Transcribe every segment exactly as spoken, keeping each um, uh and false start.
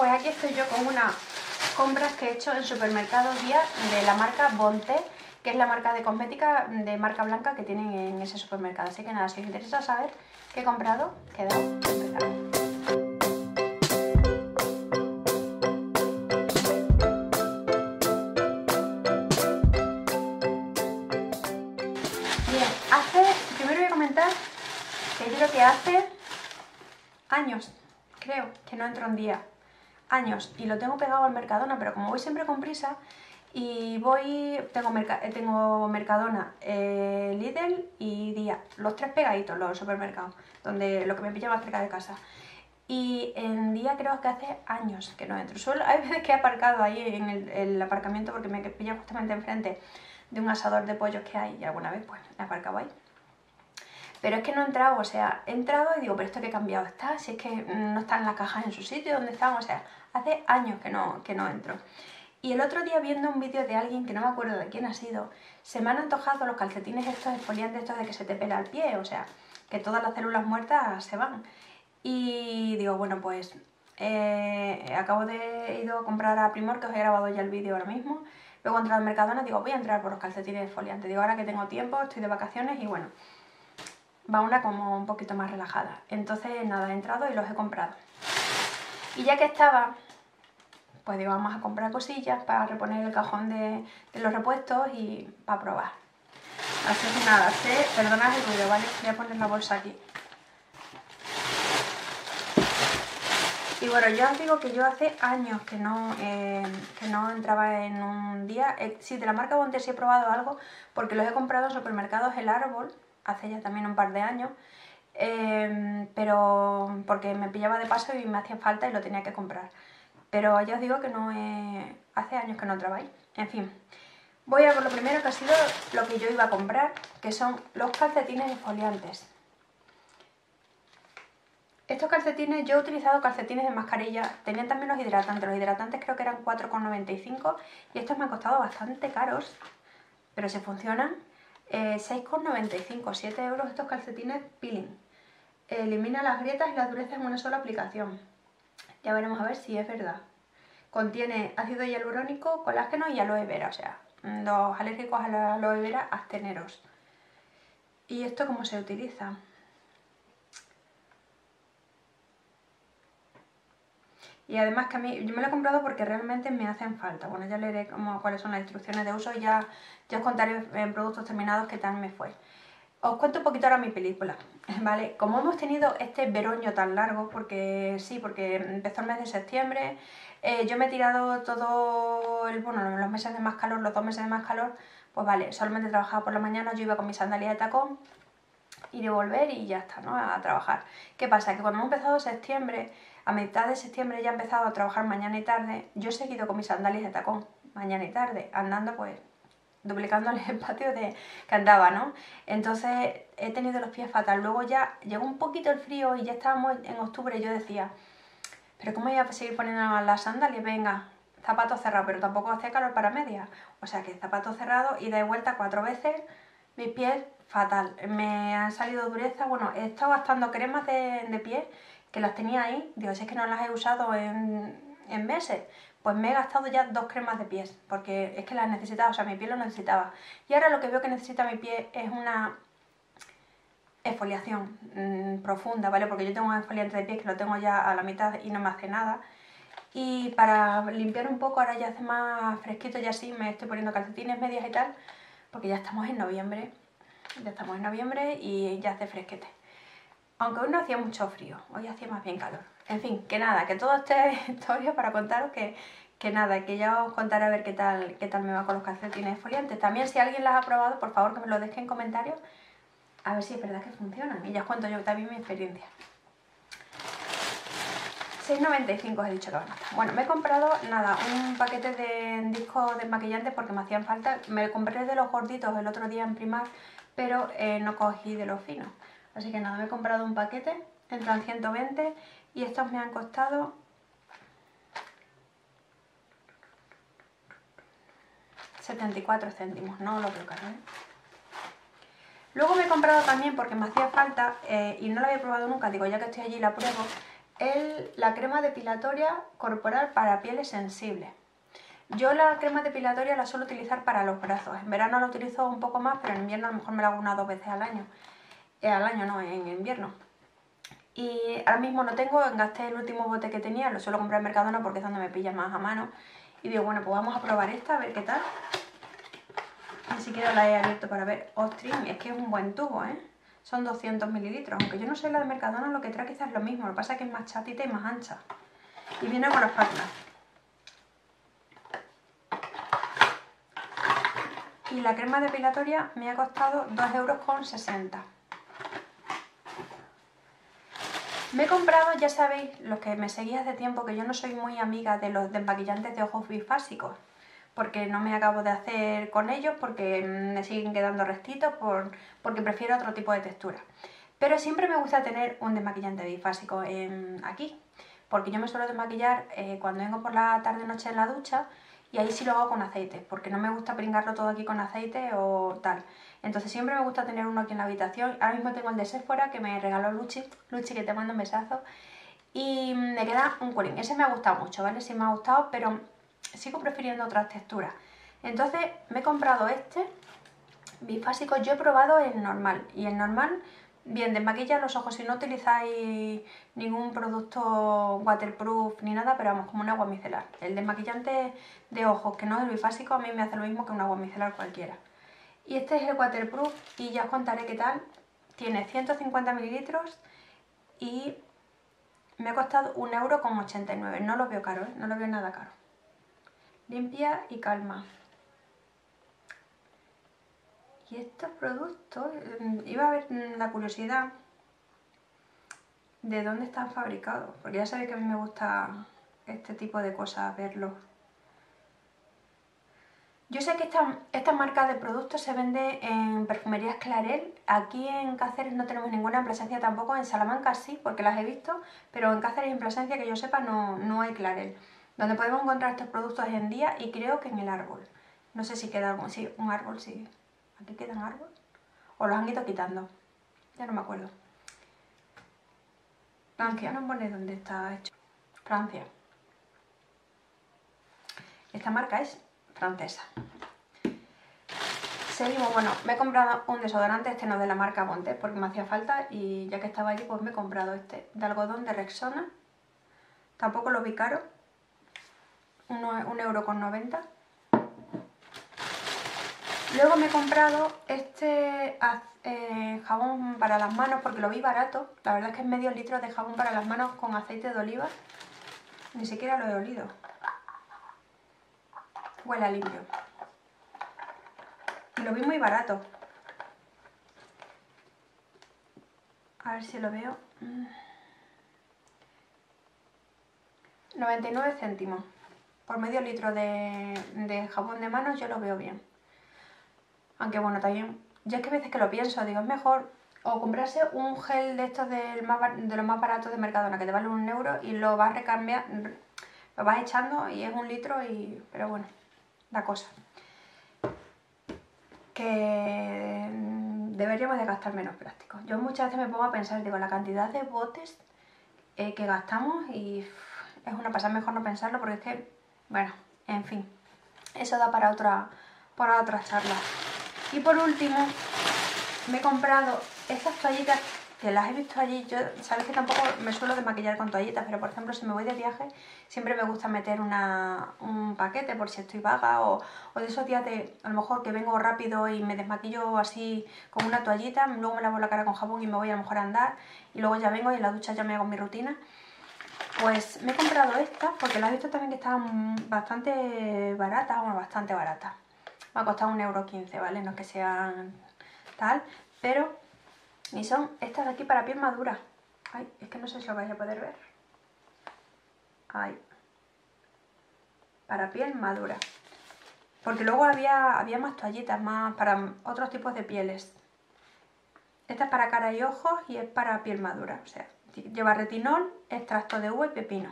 Pues aquí estoy yo con unas compras que he hecho en Supermercados Día de la marca Bonté, que es la marca de cosmética de marca blanca que tienen en ese supermercado. Así que nada, si os interesa saber qué he comprado, quedaos esperando. Bien, hace, primero voy a comentar que yo creo que hace años, creo, que no entro un día. Años, y lo tengo pegado al Mercadona, pero como voy siempre con prisa y voy, tengo, merca, tengo Mercadona, eh, Lidl y Día, los tres pegaditos, los supermercados, donde lo que me pilla más cerca de casa. Y en Día creo que hace años que no entro. Solo hay veces que he aparcado ahí en el, el aparcamiento porque me pilla justamente enfrente de un asador de pollos que hay, y alguna vez pues he aparcado ahí. Pero es que no he entrado, o sea, he entrado y digo, pero esto que cambiado está, si es que no están las cajas en su sitio, ¿dónde están? O sea, hace años que no, que no entro. Y el otro día viendo un vídeo de alguien, que no me acuerdo de quién ha sido, se me han antojado los calcetines estos exfoliantes, estos de que se te pela el pie, o sea, que todas las células muertas se van. Y digo, bueno, pues eh, acabo de ir a comprar a Primor, que os he grabado ya el vídeo ahora mismo. Luego he entrado al Mercadona, digo, voy a entrar por los calcetines exfoliantes. Digo, ahora que tengo tiempo, estoy de vacaciones y bueno, va una como un poquito más relajada. Entonces nada, he entrado y los he comprado. Y ya que estaba, pues digo, vamos a comprar cosillas para reponer el cajón de, de los repuestos y para probar. Así que nada, sé, perdonad el ruido, ¿vale? Voy a poner la bolsa aquí. Y bueno, yo os digo que yo hace años que no, eh, que no entraba en un día. Eh, sí, de la marca Bonté sí he probado algo porque los he comprado en supermercados El Árbol, hace ya también un par de años, eh, pero porque me pillaba de paso y me hacía falta y lo tenía que comprar. Pero ya os digo que no eh, hace años que no trabajo. En fin, voy a por lo primero que ha sido lo que yo iba a comprar, que son los calcetines exfoliantes. Estos calcetines, yo he utilizado calcetines de mascarilla, tenían también los hidratantes, los hidratantes creo que eran cuatro con noventa y cinco y estos me han costado bastante caros, pero se funcionan. Eh, seis con noventa y cinco, siete euros estos calcetines peeling. Elimina las grietas y las durezas en una sola aplicación. Ya veremos a ver si es verdad. Contiene ácido hialurónico, colágeno y aloe vera. O sea, los alérgicos a la aloe vera, absteneros. ¿Y esto cómo se utiliza? Y además que a mí, yo me lo he comprado porque realmente me hacen falta. Bueno, ya leeré como, cuáles son las instrucciones de uso y ya, ya os contaré en productos terminados qué tal me fue. Os cuento un poquito ahora mi película, ¿vale? Como hemos tenido este veroño tan largo, porque sí, porque empezó el mes de septiembre, eh, yo me he tirado todo el, bueno, los meses de más calor, los dos meses de más calor, pues vale, solamente trabajaba por la mañana, yo iba con mis sandalias de tacón, ir y volver y ya está, ¿no? A trabajar. ¿Qué pasa? Que cuando hemos empezado septiembre, a mitad de septiembre ya he empezado a trabajar mañana y tarde, yo he seguido con mis sandalias de tacón mañana y tarde, andando pues, duplicándole el patio de, que andaba, ¿no? Entonces he tenido los pies fatal, luego ya llegó un poquito el frío y ya estábamos en octubre y yo decía, pero ¿cómo voy a seguir poniendo las sandalias? Venga, zapato cerrado, pero tampoco hacía calor para media, o sea que zapato cerrado y de vuelta cuatro veces, mis pies fatal, me han salido dureza, bueno, he estado gastando cremas de, de pies que las tenía ahí, digo, si es que no las he usado en, en meses, pues me he gastado ya dos cremas de pies, porque es que las necesitaba, o sea, mi piel lo necesitaba. Y ahora lo que veo que necesita mi piel es una exfoliación mmm, profunda, ¿vale? Porque yo tengo un exfoliante de pies que lo tengo ya a la mitad y no me hace nada. Y para limpiar un poco, ahora ya hace más fresquito y así, me estoy poniendo calcetines, medias y tal, porque ya estamos en noviembre, ya estamos en noviembre y ya hace fresquete. Aunque hoy no hacía mucho frío, hoy hacía más bien calor. En fin, que nada, que todo este historia para contaros que, que nada, que ya os contaré a ver qué tal, qué tal me va con los calcetines exfoliantes. También si alguien las ha probado, por favor que me lo deje en comentarios, a ver si es verdad que funcionan. Y ya os cuento yo también mi experiencia. seis con noventa y cinco os he dicho que van a estar. Bueno, me he comprado, nada, un paquete de discos desmaquillantes porque me hacían falta. Me compré de los gorditos el otro día en Primar, pero eh, no cogí de los finos. Así que nada, me he comprado un paquete, entran ciento veinte y estos me han costado setenta y cuatro céntimos, no lo creo caro, ¿eh? Luego me he comprado también porque me hacía falta eh, y no lo había probado nunca, digo ya que estoy allí la pruebo, el, la crema depilatoria corporal para pieles sensibles. Yo la crema depilatoria la suelo utilizar para los brazos. En verano la utilizo un poco más, pero en invierno a lo mejor me la hago una o dos veces al año. Eh, al año no, en invierno. Y ahora mismo no tengo, gasté el último bote que tenía, lo suelo comprar en Mercadona porque es donde me pilla más a mano. Y digo, bueno, pues vamos a probar esta, a ver qué tal. Ni siquiera la he abierto para ver. Ostras, es que es un buen tubo, ¿eh? Son doscientos mililitros, aunque yo no sé la de Mercadona, lo que trae quizás es lo mismo. Lo que pasa es que es más chatita y más ancha. Y viene con las patas. Y la crema depilatoria me ha costado dos euros con sesenta. Me he comprado, ya sabéis, los que me seguís hace tiempo, que yo no soy muy amiga de los desmaquillantes de ojos bifásicos, porque no me acabo de hacer con ellos, porque me siguen quedando restitos, por, porque prefiero otro tipo de textura. Pero siempre me gusta tener un desmaquillante bifásico en, aquí, porque yo me suelo desmaquillar eh, cuando vengo por la tarde noche en la ducha, y ahí sí lo hago con aceite, porque no me gusta pringarlo todo aquí con aceite o tal. Entonces siempre me gusta tener uno aquí en la habitación. Ahora mismo tengo el de Sephora que me regaló Luchi, Luchi que te mando un besazo. Y me queda un culín. Ese me ha gustado mucho, ¿vale? Sí me ha gustado, pero sigo prefiriendo otras texturas. Entonces me he comprado este bifásico. Yo he probado el normal. Y el normal, bien, desmaquilla los ojos si no utilizáis ningún producto waterproof ni nada, pero vamos, como un agua micelar. El desmaquillante de ojos, que no es el bifásico, a mí me hace lo mismo que un agua micelar cualquiera. Y este es el waterproof y ya os contaré qué tal. Tiene ciento cincuenta mililitros y me ha costado un euro con ochenta y nueve. No lo veo caro, ¿eh? No lo veo nada caro. Limpia y calma. Y estos productos, iba a haber la curiosidad de dónde están fabricados, porque ya sabéis que a mí me gusta este tipo de cosas, verlos. Yo sé que esta, esta marca de productos se vende en perfumerías Clarell. Aquí en Cáceres no tenemos ninguna, en Plasencia tampoco, en Salamanca sí, porque las he visto, pero en Cáceres y en Plasencia, que yo sepa, no, no hay Clarell. Donde podemos encontrar estos productos hoy en día, y creo que en El Árbol. No sé si queda algún, sí, un árbol, sí. ¿Aquí quedan árboles? ¿O los han ido quitando? Ya no me acuerdo. Aunque ya no pone dónde está hecho. Francia. Esta marca es francesa. Seguimos, bueno, me he comprado un desodorante, este no es de la marca Bonté, porque me hacía falta, y ya que estaba allí, pues me he comprado este de algodón de Rexona. Tampoco lo vi caro. un euro con noventa. Luego me he comprado este eh, jabón para las manos porque lo vi barato. La verdad es que es medio litro de jabón para las manos con aceite de oliva. Ni siquiera lo he olido. Huele a limpio. Y lo vi muy barato. A ver si lo veo. noventa y nueve céntimos. Por medio litro de, de jabón de manos yo lo veo bien. Aunque bueno, también, yo es que a veces que lo pienso, digo, es mejor o comprarse un gel de estos del más bar, de los más baratos de Mercadona, que te vale un euro y lo vas recambiar, lo vas echando y es un litro y... Pero bueno, la cosa. Que deberíamos de gastar menos plástico. Yo muchas veces me pongo a pensar, digo, la cantidad de botes eh, que gastamos y pff, es una pasada, mejor no pensarlo porque es que, bueno, en fin, eso da para otra, para otra charla. Y por último, me he comprado estas toallitas que las he visto allí. Yo, sabéis que tampoco me suelo desmaquillar con toallitas, pero por ejemplo, si me voy de viaje, siempre me gusta meter una, un paquete por si estoy vaga o, o de esos días de, a lo mejor que vengo rápido y me desmaquillo así con una toallita, luego me lavo la cara con jabón y me voy a lo mejor a andar y luego ya vengo y en la ducha ya me hago mi rutina. Pues me he comprado estas porque las he visto también que estaban bastante baratas, bueno, bastante baratas. Me ha costado un euro quince, ¿vale? No es que sean tal, pero... Y son estas de aquí para piel madura. Ay, es que no sé si lo vais a poder ver. Ay. Para piel madura. Porque luego había, había más toallitas, más para otros tipos de pieles. Esta es para cara y ojos y es para piel madura. O sea, lleva retinol, extracto de uva y pepino.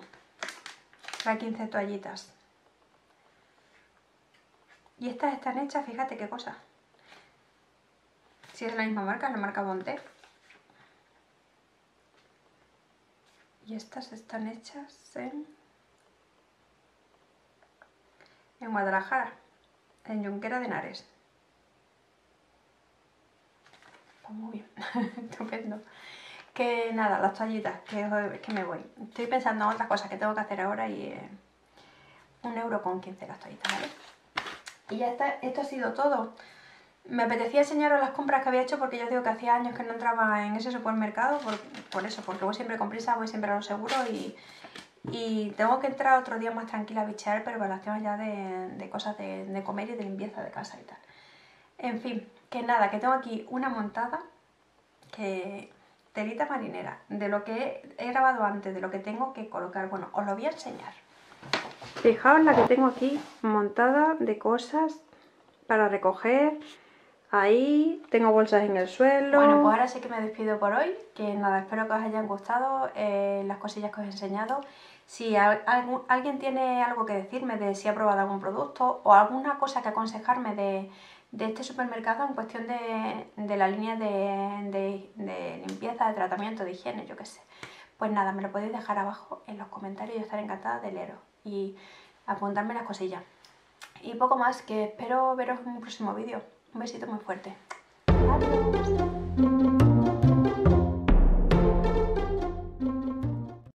Trae quince toallitas. Y estas están hechas, fíjate qué cosa. Si es de la misma marca, es la marca Bonté. Y estas están hechas en, en Guadalajara, en Yunquera de Henares. Está muy bien, estupendo. Que nada, las toallitas, que, que me voy. Estoy pensando en otras cosas que tengo que hacer ahora y eh, un euro con quince las toallitas, ¿vale? Y ya está, esto ha sido todo. Me apetecía enseñaros las compras que había hecho porque ya os digo que hacía años que no entraba en ese supermercado por, por eso, porque voy siempre con prisa, voy siempre a lo seguro y, y tengo que entrar otro día más tranquila a bichear, pero para las temas ya de, de cosas de, de comer y de limpieza de casa y tal. En fin, que nada, que tengo aquí una montada, que telita marinera, de lo que he grabado antes, de lo que tengo que colocar. Bueno, os lo voy a enseñar. Fijaos la que tengo aquí montada de cosas para recoger. Ahí, tengo bolsas en el suelo. Bueno, pues ahora sí que me despido por hoy. Que nada, espero que os hayan gustado eh, las cosillas que os he enseñado. Si al, algún, alguien tiene algo que decirme de si ha probado algún producto o alguna cosa que aconsejarme de, de este supermercado en cuestión de, de la línea de, de, de limpieza, de tratamiento, de higiene, yo qué sé, pues nada, me lo podéis dejar abajo en los comentarios. Yo estaré encantada de leeros y apuntarme las cosillas. Y poco más, que espero veros en un próximo vídeo. Un besito muy fuerte. Adiós.